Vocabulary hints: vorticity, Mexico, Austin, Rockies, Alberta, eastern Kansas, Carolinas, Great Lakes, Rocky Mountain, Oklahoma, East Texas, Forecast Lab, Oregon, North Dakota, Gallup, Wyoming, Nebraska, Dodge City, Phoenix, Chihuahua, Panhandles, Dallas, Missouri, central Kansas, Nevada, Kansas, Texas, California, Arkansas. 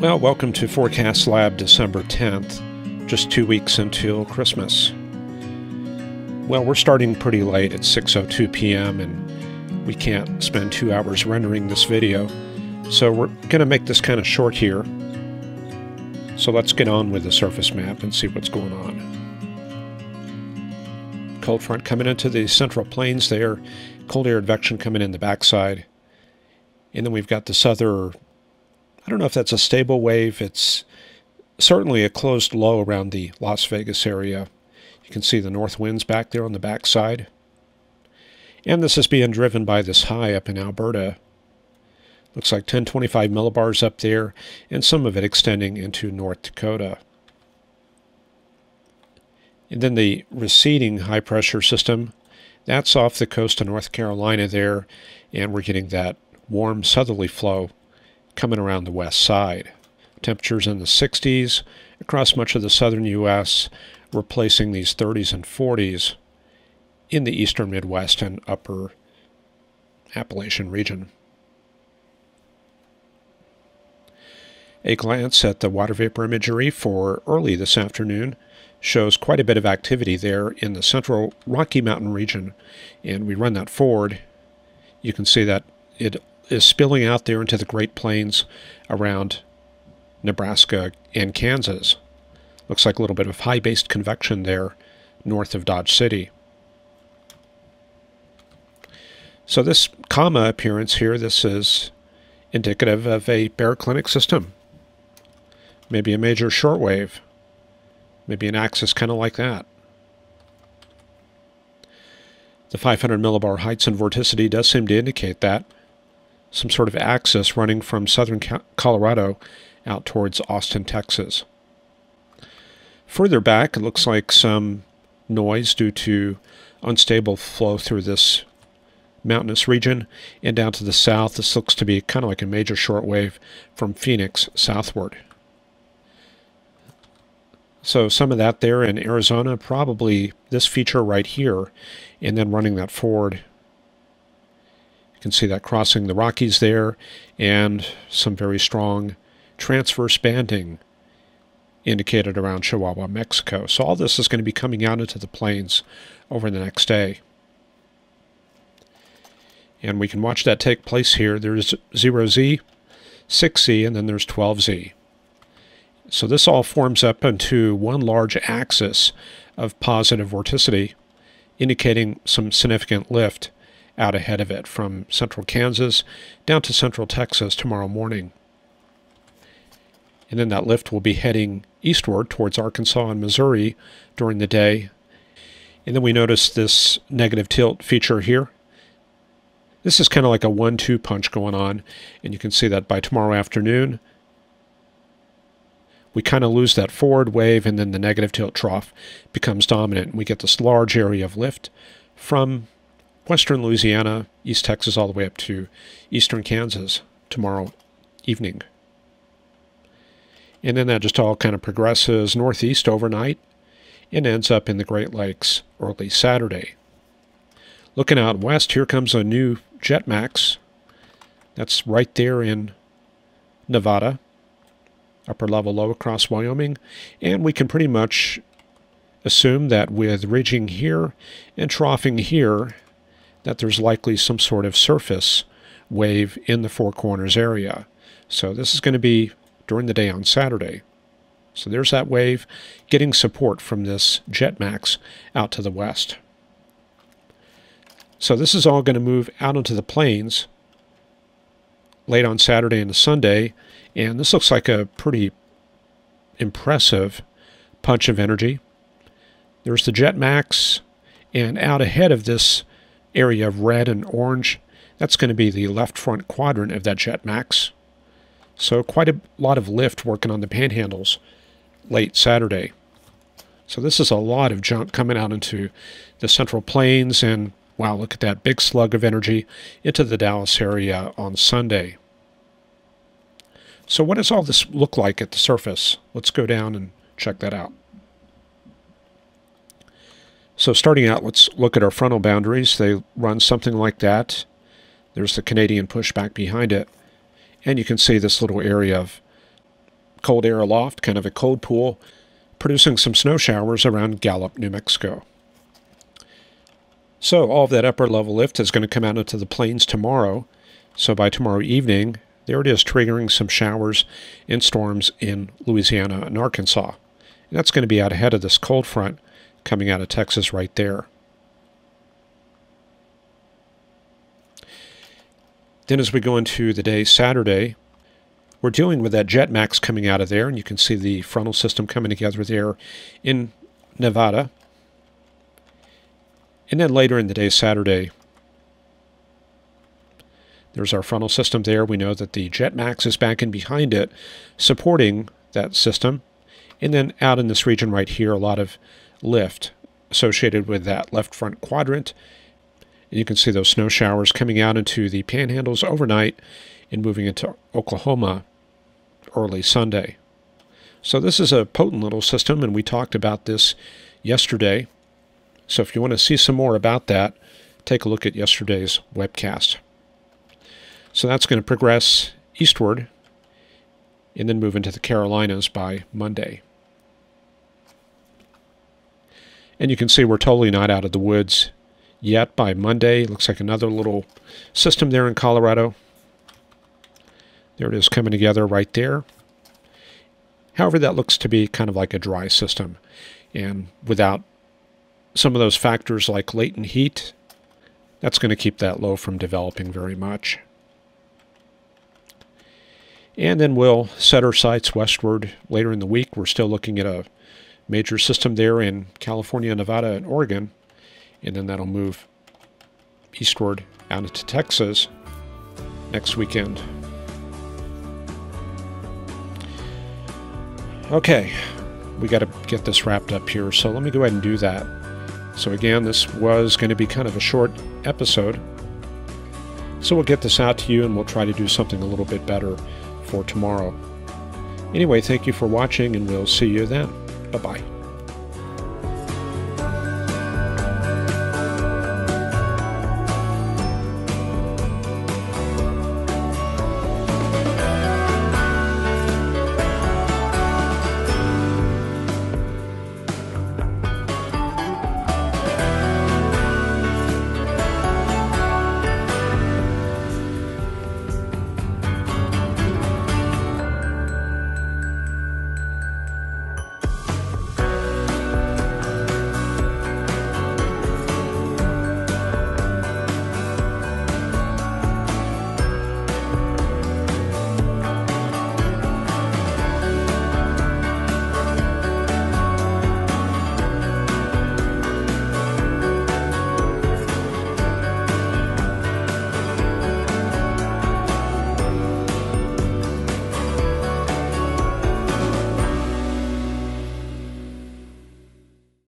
Well, welcome to Forecast Lab December 10th, just 2 weeks until Christmas. Well, we're starting pretty late at 6:02 p.m. and we can't spend 2 hours rendering this video, so we're going to make this kind of short here. So let's get on with the surface map and see what's going on. Cold front coming into the central plains there, cold air advection coming in the backside, and then we've got this other, I don't know if that's a stable wave. It's certainly a closed low around the Las Vegas area. You can see the north winds back there on the backside. And this is being driven by this high up in Alberta. Looks like 1025 millibars up there, and some of it extending into North Dakota. And then the receding high pressure system, that's off the coast of North Carolina there, and we're getting that warm southerly flow coming around the west side. Temperatures in the 60s across much of the southern U.S., replacing these 30s and 40s in the eastern Midwest and upper Appalachian region. A glance at the water vapor imagery for early this afternoon shows quite a bit of activity there in the central Rocky Mountain region, and we run that forward. You can see that it is spilling out there into the Great Plains around Nebraska and Kansas. Looks like a little bit of high-based convection there north of Dodge City. So this comma appearance here, this is indicative of a baroclinic system. Maybe a major shortwave. Maybe an axis kind of like that. The 500 millibar heights and vorticity does seem to indicate that. Some sort of axis running from southern Colorado out towards Austin, Texas. Further back, it looks like some noise due to unstable flow through this mountainous region. And down to the south, this looks to be kind of like a major shortwave from Phoenix southward. So some of that there in Arizona, probably this feature right here, and then running that forward. You can see that crossing the Rockies there, and some very strong transverse banding indicated around Chihuahua, Mexico. So all this is going to be coming out into the plains over the next day. And we can watch that take place here. There's 0Z, 6Z, and then there's 12Z. So this all forms up into one large axis of positive vorticity, indicating some significant lift out ahead of it from central Kansas down to central Texas tomorrow morning. And then that lift will be heading eastward towards Arkansas and Missouri during the day. And then we notice this negative tilt feature here. This is kind of like a 1-2 punch going on, and you can see that by tomorrow afternoon, we kind of lose that forward wave, and then the negative tilt trough becomes dominant. And we get this large area of lift from western Louisiana, East Texas, all the way up to eastern Kansas tomorrow evening. And then that just all kind of progresses northeast overnight and ends up in the Great Lakes early Saturday. Looking out west, here comes a new jet max. That's right there in Nevada, upper level low across Wyoming. And we can pretty much assume that with ridging here and troughing here, that there's likely some sort of surface wave in the Four Corners area. So this is going to be during the day on Saturday. So there's that wave getting support from this jet max out to the west. So this is all going to move out into the plains late on Saturday into Sunday, and this looks like a pretty impressive punch of energy. There's the jet max, and out ahead of this area of red and orange, that's going to be the left front quadrant of that jet max. So quite a lot of lift working on the Panhandles late Saturday. So this is a lot of junk coming out into the central plains, and wow, look at that big slug of energy into the Dallas area on Sunday. So what does all this look like at the surface? Let's go down and check that out. So starting out, let's look at our frontal boundaries. They run something like that. There's the Canadian pushback behind it. And you can see this little area of cold air aloft, kind of a cold pool, producing some snow showers around Gallup, New Mexico. So all of that upper level lift is going to come out into the plains tomorrow. So by tomorrow evening, there it is, triggering some showers and storms in Louisiana and Arkansas. And that's going to be out ahead of this cold front coming out of Texas right there. Then as we go into the day Saturday, we're dealing with that jet max coming out of there, and you can see the frontal system coming together there in Nevada. And then later in the day Saturday, there's our frontal system there. We know that the jet max is back in behind it, supporting that system. And then out in this region right here, a lot of lift associated with that left front quadrant. And you can see those snow showers coming out into the Panhandles overnight and moving into Oklahoma early Sunday. So this is a potent little system, and we talked about this yesterday. So if you want to see some more about that, take a look at yesterday's webcast. So that's going to progress eastward and then move into the Carolinas by Monday. And you can see we're totally not out of the woods yet by Monday. Looks like another little system there in Colorado. There it is coming together right there. However, that looks to be kind of like a dry system, and without some of those factors like latent heat, that's going to keep that low from developing very much. And then we'll set our sights westward later in the week. We're still looking at a major system there in California, Nevada, and Oregon. And then that'll move eastward out into Texas next weekend. Okay, we got to get this wrapped up here. So let me go ahead and do that. So again, this was going to be kind of a short episode. So we'll get this out to you, and we'll try to do something a little bit better for tomorrow. Anyway, thank you for watching, and we'll see you then. Bye-bye.